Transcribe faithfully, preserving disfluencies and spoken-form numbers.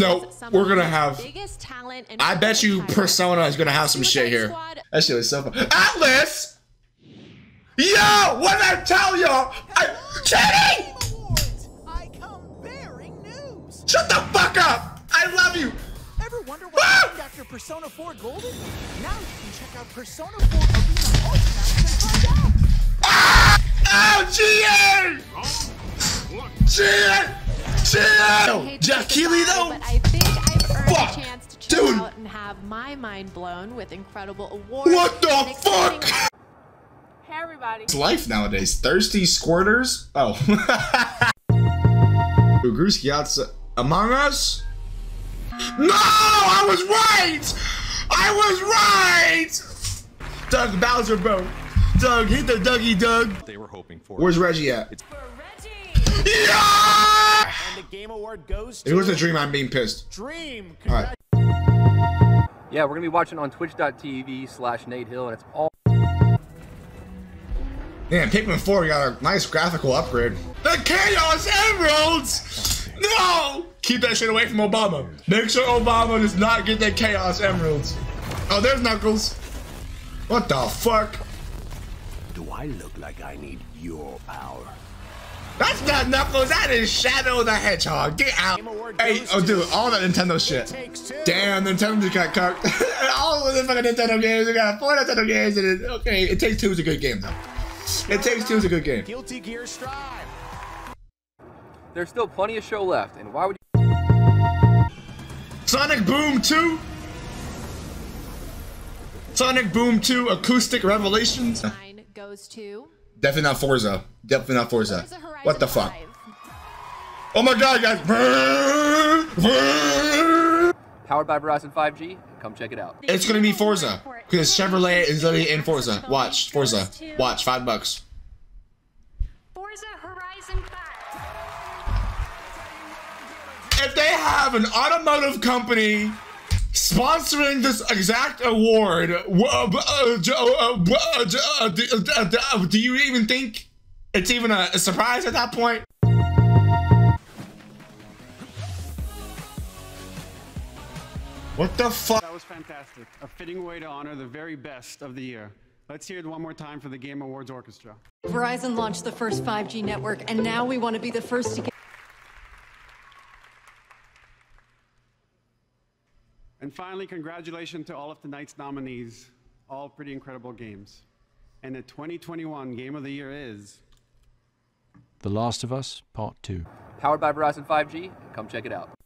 No, we're gonna have. I bet you Persona is gonna have some shit here. That shit was so fun. Atlas! Yo! What did I tell y'all? I. Kidding! Shut the fuck up! I love you! Ever wonder what happened after Persona four Golden? Now you can check out Persona four Arena Ultimax and find out! Ah! Oh, G A! G A! G A! Jeff Keighley, though? But I think I've earned fuck. A chance to chill dude. Out and have my mind blown with incredible awards. What the fuck? Hey, everybody. It's life nowadays. Thirsty squirters? Oh. Ugruski outside. Among Us? No! I was right! I was right! Doug Bowser, bro. Doug, hit the Dougie Doug. They were hoping for. Where's Reggie at? It's for Reggie! Yeah! And the Game Award goes to. It was a dream. I'm being pissed. Dream. All right. Yeah, we're going to be watching on Twitch dot T V slash Nate Hill, and it's all. Man, Pikmin four got a nice graphical upgrade. The Chaos Emeralds! No! Keep that shit away from Obama. Make sure Obama does not get that Chaos Emeralds. Oh, there's Knuckles. What the fuck? Do I look like I need your power? That's not Knuckles. That is Shadow the Hedgehog. Get out. Hey, oh, dude, all that Nintendo shit. Damn, Nintendo just got cocked. All of the fucking Nintendo games. We got four Nintendo games. And it, okay, It Takes Two is a good game, though. It Takes Two is a good game. Guilty Gear Strive. There's still plenty of show left, and why would you? Sonic Boom two? Sonic Boom two Acoustic Revelations? Nine goes to. Definitely not Forza. Definitely not Forza. What the fuck? five. Oh my god, guys. Powered by Verizon five G. Come check it out. It's gonna be Forza. Because Chevrolet is literally in Forza. Watch, Forza. Watch, five bucks. Forza Horizon five. If they have an automotive company sponsoring this exact award, do you even think it's even a surprise at that point? What the fuck? That was fantastic. A fitting way to honor the very best of the year. Let's hear it one more time for the Game Awards Orchestra. Verizon launched the first five G network, and now we want to be the first to get. And finally, congratulations to all of tonight's nominees. All pretty incredible games. And the twenty twenty-one Game of the Year is... The Last of Us, Part Two. Powered by Verizon five G. Come check it out.